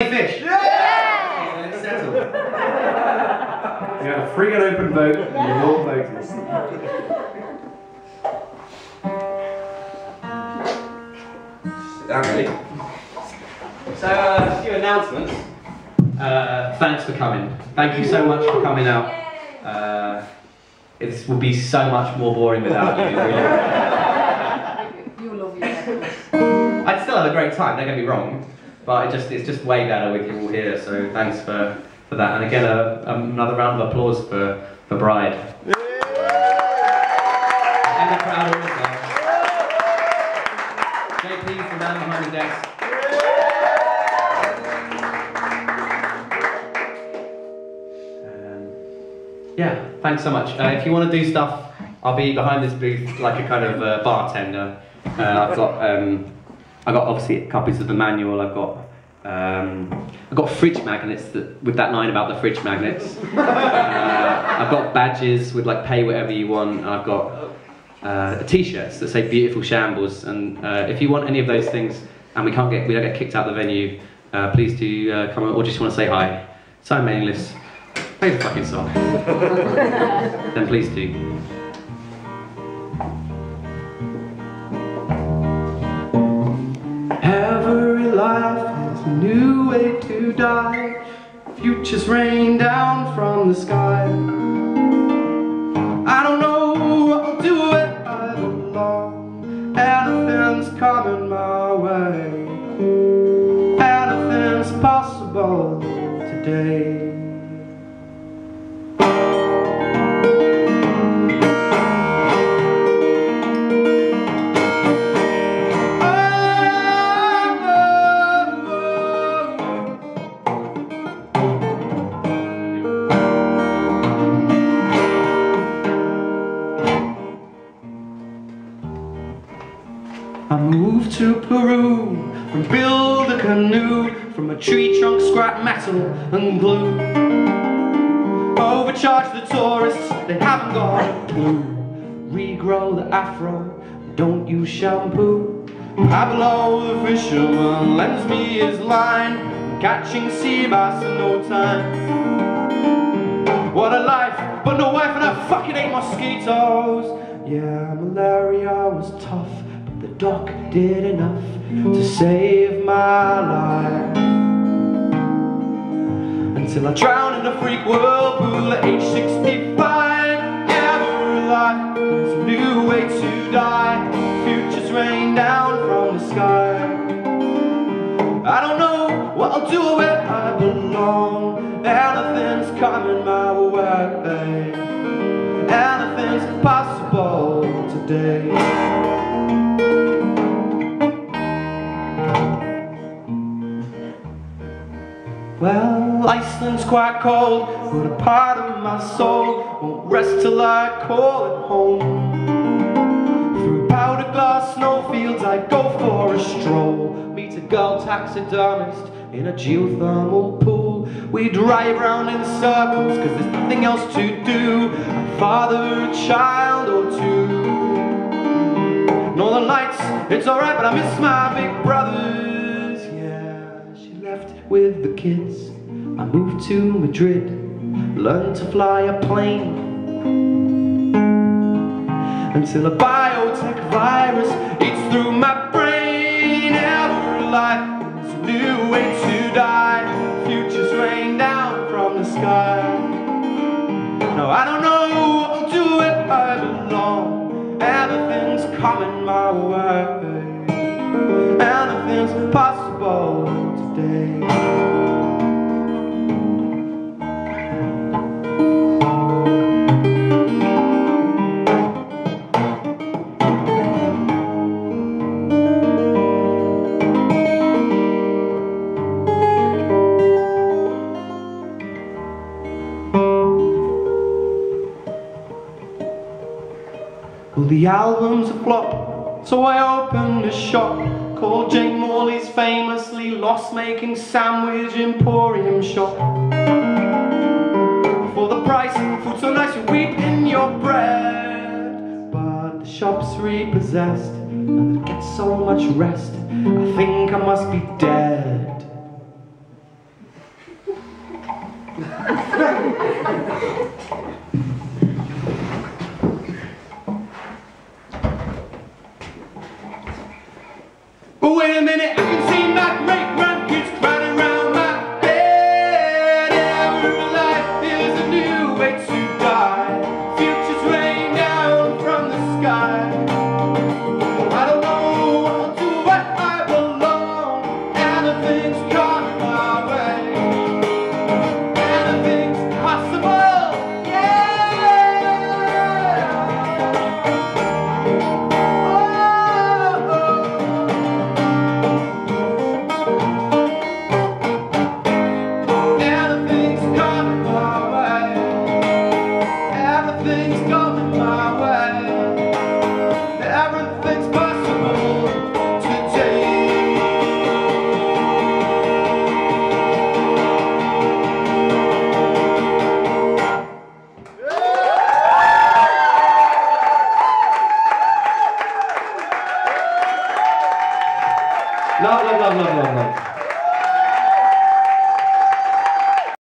Fish. Yeah! And it's settled. You have a free and open vote, and you're all voters. Anthony. So, a few announcements. Thanks for coming. Thank you so much for coming out. It will be so much more boring without you, really. You'll love you. I'd still have a great time, don't get me wrong. But it's just way better with you all here, so thanks for that. And again, another round of applause for Bride. Yeah. And the crowd also. JP, the man behind the desk. Yeah, thanks so much. If you want to do stuff, I'll be behind this booth like a kind of bartender. I've got obviously copies of The Manual. I've got fridge magnets with that line about the fridge magnets. I've got badges with like pay whatever you want. And I've got t-shirts that say beautiful shambles. And if you want any of those things, and we don't get kicked out the venue, please do come or just want to say hi. So mailing list. Play the fucking song. Then please do. New way to die. Futures rain down from the sky. I don't know what I'll do if I live long. Anything's coming my way. Anything's possible today. I moved to Peru and build a canoe from a tree trunk, scrap metal and glue. Overcharge the tourists, they haven't got a clue. Regrow the afro, don't use shampoo. Pablo the fisherman lends me his line, catching sea bass in no time. What a life, but no wife and I fucking hate mosquitoes. Yeah, malaria was tough. The doc did enough to save my life until I drowned in a freak whirlpool at age 65. Every life is a new way to die. Futures rain down from the sky. I don't know what I'll do where I belong. Anything's coming my way. Anything's possible today. Well, Iceland's quite cold, but a part of my soul won't rest till I call it home. Through powder glass snowfields I go for a stroll. Meet a girl taxidermist in a geothermal pool. We drive round in circles cause there's nothing else to do. I father a child or two. Northern Lights, it's alright but I miss my big brother. With the kids, I moved to Madrid, learned to fly a plane, until a biotech virus eats through my brain. Every life is a new way to die. Futures rain down from the sky. No, I don't know what I'll do if I belong. Everything's coming my way. Anything's possible today. Well, the album's a flop, so I opened a shop called Jake Morley's famously loss-making sandwich emporium shop. For the price, food so nice you weep in your bread. But the shop's repossessed and I get so much rest. I think I must be dead. But wait a minute, I can see my great grandkids crowding round my bed. Every life is a new way to die. Futures rain down from the sky. Love, love, love, love, love, love.